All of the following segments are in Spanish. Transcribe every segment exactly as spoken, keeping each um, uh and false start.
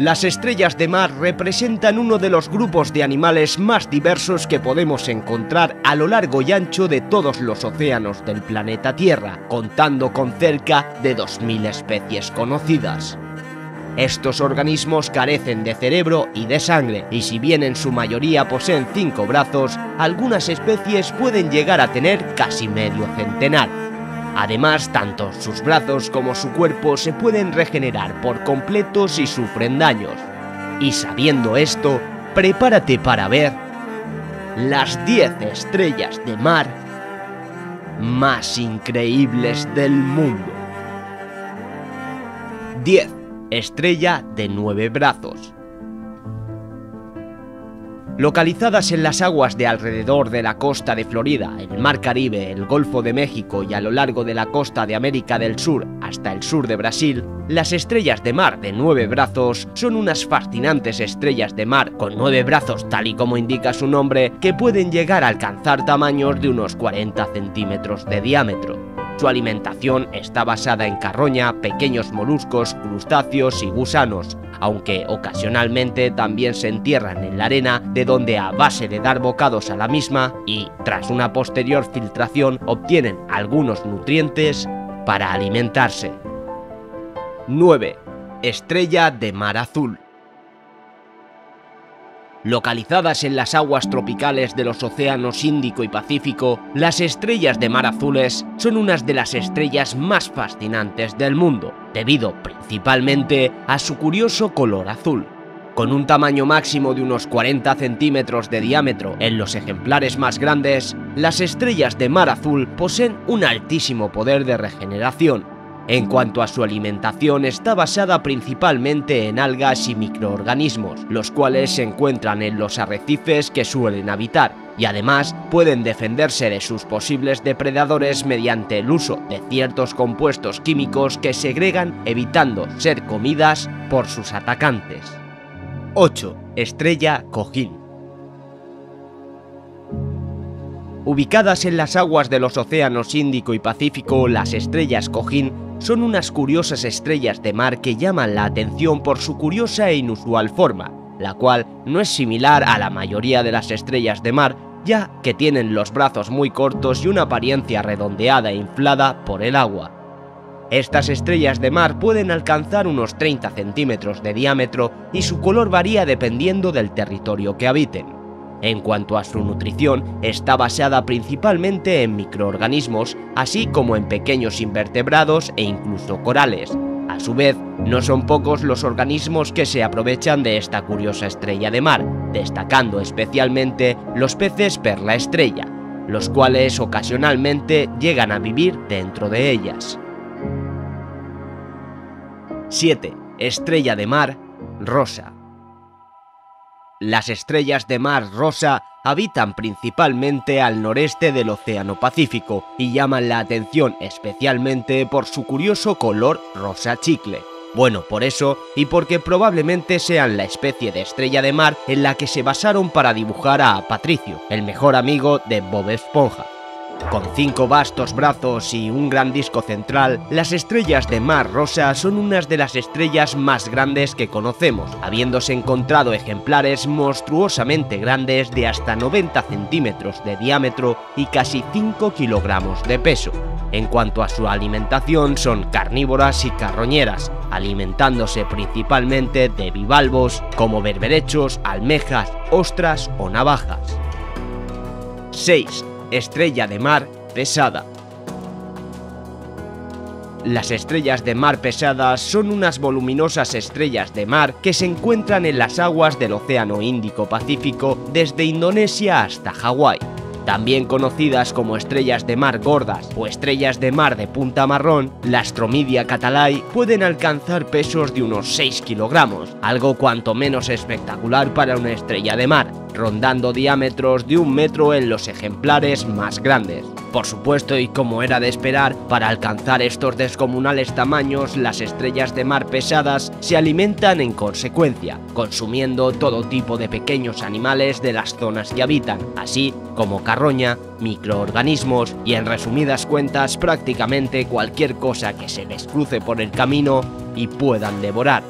Las estrellas de mar representan uno de los grupos de animales más diversos que podemos encontrar a lo largo y ancho de todos los océanos del planeta Tierra, contando con cerca de dos mil especies conocidas. Estos organismos carecen de cerebro y de sangre, y si bien en su mayoría poseen cinco brazos, algunas especies pueden llegar a tener casi medio centenar. Además, tanto sus brazos como su cuerpo se pueden regenerar por completo si sufren daños. Y sabiendo esto, prepárate para ver las diez estrellas de mar más increíbles del mundo. diez. Estrella de nueve brazos. Localizadas en las aguas de alrededor de la costa de Florida, el Mar Caribe, el Golfo de México y a lo largo de la costa de América del Sur hasta el sur de Brasil, las estrellas de mar de nueve brazos son unas fascinantes estrellas de mar con nueve brazos, tal y como indica su nombre, que pueden llegar a alcanzar tamaños de unos cuarenta centímetros de diámetro. Su alimentación está basada en carroña, pequeños moluscos, crustáceos y gusanos, aunque ocasionalmente también se entierran en la arena, de donde a base de dar bocados a la misma y tras una posterior filtración obtienen algunos nutrientes para alimentarse. nueve. Estrella de mar azul. Localizadas en las aguas tropicales de los océanos Índico y Pacífico, las estrellas de mar azules son unas de las estrellas más fascinantes del mundo, debido principalmente a su curioso color azul. Con un tamaño máximo de unos cuarenta centímetros de diámetro en los ejemplares más grandes, las estrellas de mar azul poseen un altísimo poder de regeneración. En cuanto a su alimentación, está basada principalmente en algas y microorganismos, los cuales se encuentran en los arrecifes que suelen habitar, y además pueden defenderse de sus posibles depredadores mediante el uso de ciertos compuestos químicos que segregan, evitando ser comidas por sus atacantes. ocho. Estrella cojín. Ubicadas en las aguas de los océanos Índico y Pacífico, las estrellas cojín son unas curiosas estrellas de mar que llaman la atención por su curiosa e inusual forma, la cual no es similar a la mayoría de las estrellas de mar, ya que tienen los brazos muy cortos y una apariencia redondeada e inflada por el agua. Estas estrellas de mar pueden alcanzar unos treinta centímetros de diámetro y su color varía dependiendo del territorio que habiten. En cuanto a su nutrición, está basada principalmente en microorganismos, así como en pequeños invertebrados e incluso corales. A su vez, no son pocos los organismos que se aprovechan de esta curiosa estrella de mar, destacando especialmente los peces perla estrella, los cuales ocasionalmente llegan a vivir dentro de ellas. siete. Estrella de mar rosa. Las estrellas de mar rosa habitan principalmente al noreste del Océano Pacífico y llaman la atención especialmente por su curioso color rosa chicle. Bueno, por eso y porque probablemente sean la especie de estrella de mar en la que se basaron para dibujar a Patricio, el mejor amigo de Bob Esponja. Con cinco vastos brazos y un gran disco central, las estrellas de mar rosa son unas de las estrellas más grandes que conocemos, habiéndose encontrado ejemplares monstruosamente grandes de hasta noventa centímetros de diámetro y casi cinco kilogramos de peso. En cuanto a su alimentación, son carnívoras y carroñeras, alimentándose principalmente de bivalvos como berberechos, almejas, ostras o navajas. seis. Estrella de mar pesada. Las estrellas de mar pesadas son unas voluminosas estrellas de mar que se encuentran en las aguas del Océano Índico-Pacífico desde Indonesia hasta Hawái. También conocidas como estrellas de mar gordas o estrellas de mar de punta marrón, la Astromidia catalái pueden alcanzar pesos de unos seis kilogramos, algo cuanto menos espectacular para una estrella de mar, rondando diámetros de un metro en los ejemplares más grandes. Por supuesto, y como era de esperar, para alcanzar estos descomunales tamaños, las estrellas de mar pesadas se alimentan en consecuencia, consumiendo todo tipo de pequeños animales de las zonas que habitan, así como carroña, microorganismos y, en resumidas cuentas, prácticamente cualquier cosa que se les cruce por el camino y puedan devorar.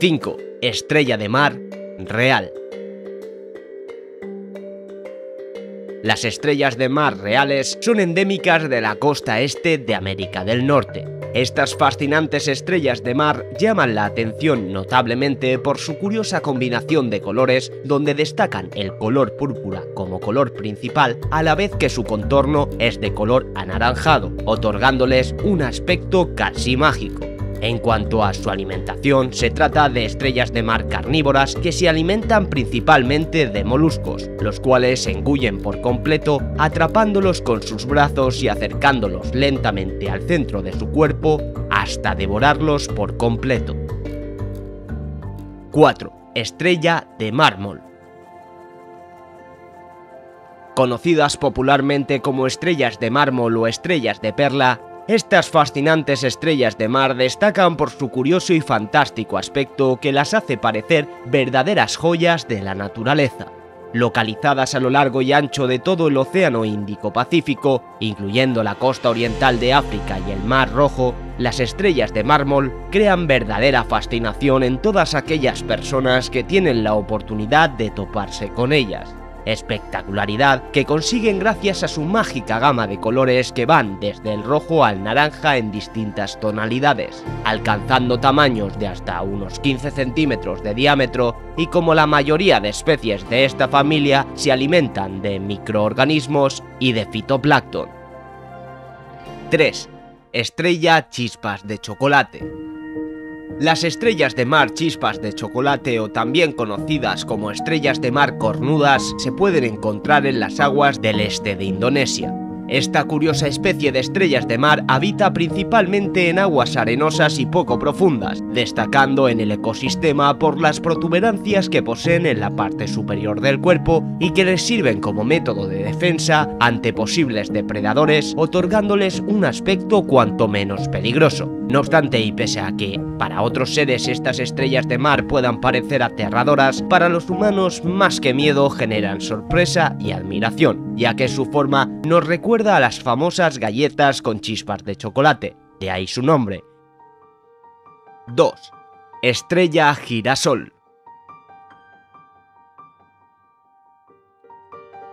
cinco. Estrella de mar real. Las estrellas de mar reales son endémicas de la costa este de América del Norte. Estas fascinantes estrellas de mar llaman la atención notablemente por su curiosa combinación de colores, donde destacan el color púrpura como color principal, a la vez que su contorno es de color anaranjado, otorgándoles un aspecto casi mágico. En cuanto a su alimentación, se trata de estrellas de mar carnívoras que se alimentan principalmente de moluscos, los cuales engullen por completo, atrapándolos con sus brazos y acercándolos lentamente al centro de su cuerpo hasta devorarlos por completo. cuatro. Estrella de mármol. Conocidas popularmente como estrellas de mármol o estrellas de perla, estas fascinantes estrellas de mar destacan por su curioso y fantástico aspecto que las hace parecer verdaderas joyas de la naturaleza. Localizadas a lo largo y ancho de todo el océano Índico-Pacífico, incluyendo la costa oriental de África y el Mar Rojo, las estrellas de mármol crean verdadera fascinación en todas aquellas personas que tienen la oportunidad de toparse con ellas. Espectacularidad que consiguen gracias a su mágica gama de colores que van desde el rojo al naranja en distintas tonalidades, alcanzando tamaños de hasta unos quince centímetros de diámetro, y como la mayoría de especies de esta familia se alimentan de microorganismos y de fitoplancton. tres. Estrella chispas de chocolate. Las estrellas de mar chispas de chocolate, o también conocidas como estrellas de mar cornudas, se pueden encontrar en las aguas del este de Indonesia. Esta curiosa especie de estrellas de mar habita principalmente en aguas arenosas y poco profundas, destacando en el ecosistema por las protuberancias que poseen en la parte superior del cuerpo y que les sirven como método de defensa ante posibles depredadores, otorgándoles un aspecto cuanto menos peligroso. No obstante, y pese a que para otros seres estas estrellas de mar puedan parecer aterradoras, para los humanos más que miedo generan sorpresa y admiración, ya que su forma nos recuerda a las famosas galletas con chispas de chocolate, de ahí su nombre. dos. Estrella girasol.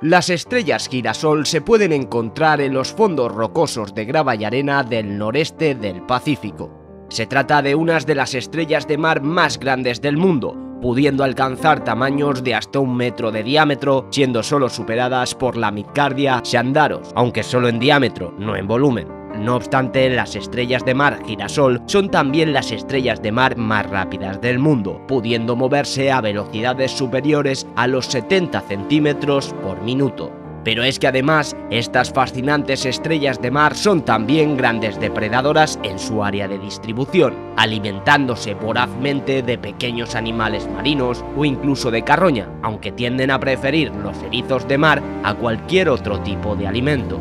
Las estrellas girasol se pueden encontrar en los fondos rocosos de grava y arena del noreste del Pacífico. Se trata de unas de las estrellas de mar más grandes del mundo, pudiendo alcanzar tamaños de hasta un metro de diámetro, siendo solo superadas por la Micardia Shandaros, aunque solo en diámetro, no en volumen. No obstante, las estrellas de mar girasol son también las estrellas de mar más rápidas del mundo, pudiendo moverse a velocidades superiores a los setenta centímetros por minuto. Pero es que además, estas fascinantes estrellas de mar son también grandes depredadoras en su área de distribución, alimentándose vorazmente de pequeños animales marinos o incluso de carroña, aunque tienden a preferir los erizos de mar a cualquier otro tipo de alimento.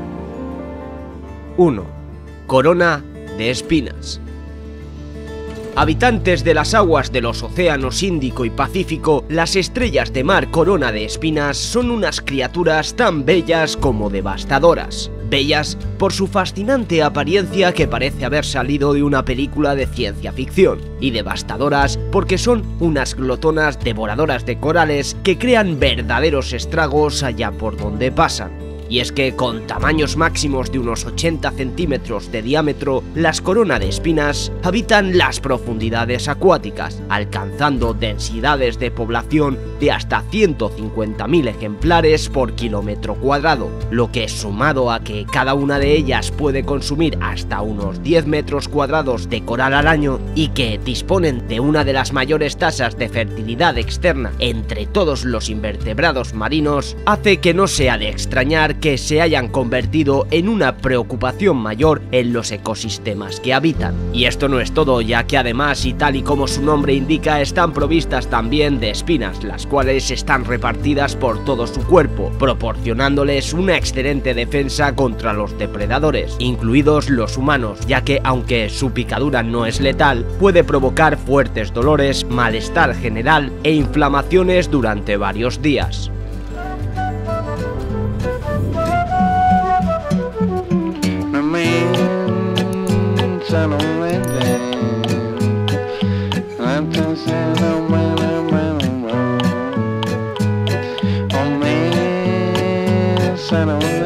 uno. Corona de espinas. Habitantes de las aguas de los océanos Índico y Pacífico, las estrellas de mar corona de espinas son unas criaturas tan bellas como devastadoras. Bellas por su fascinante apariencia que parece haber salido de una película de ciencia ficción, y devastadoras porque son unas glotonas devoradoras de corales que crean verdaderos estragos allá por donde pasan. Y es que con tamaños máximos de unos ochenta centímetros de diámetro, las corona de espinas habitan las profundidades acuáticas, alcanzando densidades de población de hasta ciento cincuenta mil ejemplares por kilómetro cuadrado, lo que sumado a que cada una de ellas puede consumir hasta unos diez metros cuadrados de coral al año y que disponen de una de las mayores tasas de fertilidad externa entre todos los invertebrados marinos, hace que no sea de extrañar que se hayan convertido en una preocupación mayor en los ecosistemas que habitan. Y esto no es todo, ya que además, y tal y como su nombre indica, están provistas también de espinas, las cuales están repartidas por todo su cuerpo, proporcionándoles una excelente defensa contra los depredadores, incluidos los humanos, ya que aunque su picadura no es letal, puede provocar fuertes dolores, malestar general e inflamaciones durante varios días. Santa